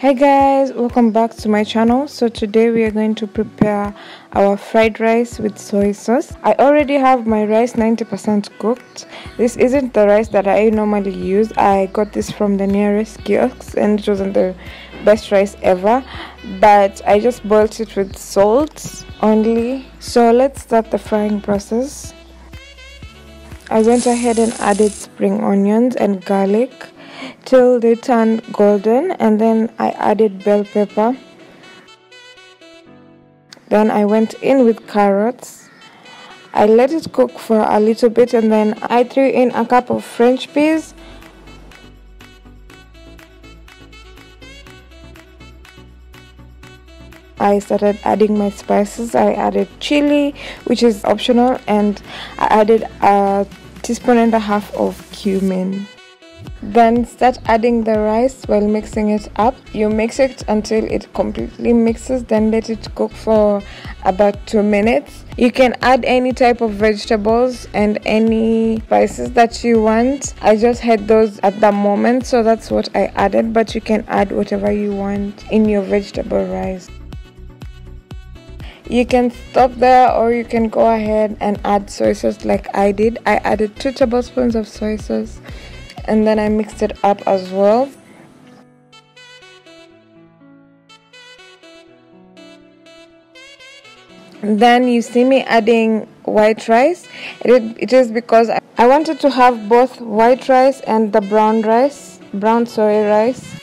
Hi guys, welcome back to my channel. So today we are going to prepare our fried rice with soy sauce. I already have my rice 90% cooked. This isn't the rice that I normally use. I got this from the nearest kiosks and it wasn't the best rice ever, but I just boiled it with salt only. So let's start the frying process. I went ahead and added spring onions and garlic till they turned golden, and then I added bell pepper. Then I went in with carrots. I let it cook for a little bit, and then I threw in a cup of French peas. I started adding my spices. I added chili, which is optional, and I added a teaspoon and a half of cumin. Then start adding the rice while mixing it up. You mix it until it completely mixes, then let it cook for about 2 minutes. You can add any type of vegetables and any spices that you want. I just had those at the moment, so that's what I added, but you can add whatever you want in your vegetable rice. You can stop there, or you can go ahead and add soy sauce like I did. I added 2 tablespoons of soy sauce, and then I mixed it up as well. Then you see me adding white rice. It is because I wanted to have both white rice and the brown rice, brown soy rice.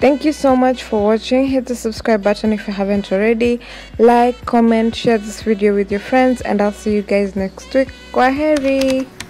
Thank you so much for watching. Hit the subscribe button if you haven't already. Like, comment, share this video with your friends, and I'll see you guys next week. Kwaheri!